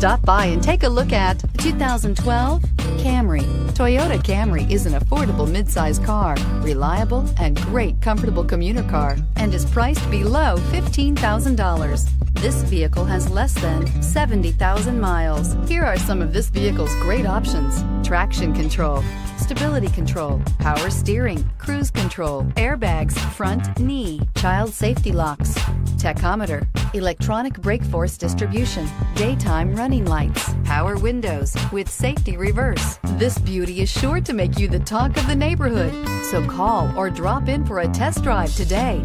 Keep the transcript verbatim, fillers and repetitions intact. Stop by and take a look at the two thousand twelve Camry. Toyota Camry is an affordable midsize car, reliable and great comfortable commuter car, and is priced below fifteen thousand dollars. This vehicle has less than seventy thousand miles. Here are some of this vehicle's great options: traction control, stability control, power steering, cruise control, airbags, front knee, child safety locks, tachometer, electronic brake force distribution, daytime running lights, power windows with safety reverse. This beauty is sure to make you the talk of the neighborhood, so call or drop in for a test drive today.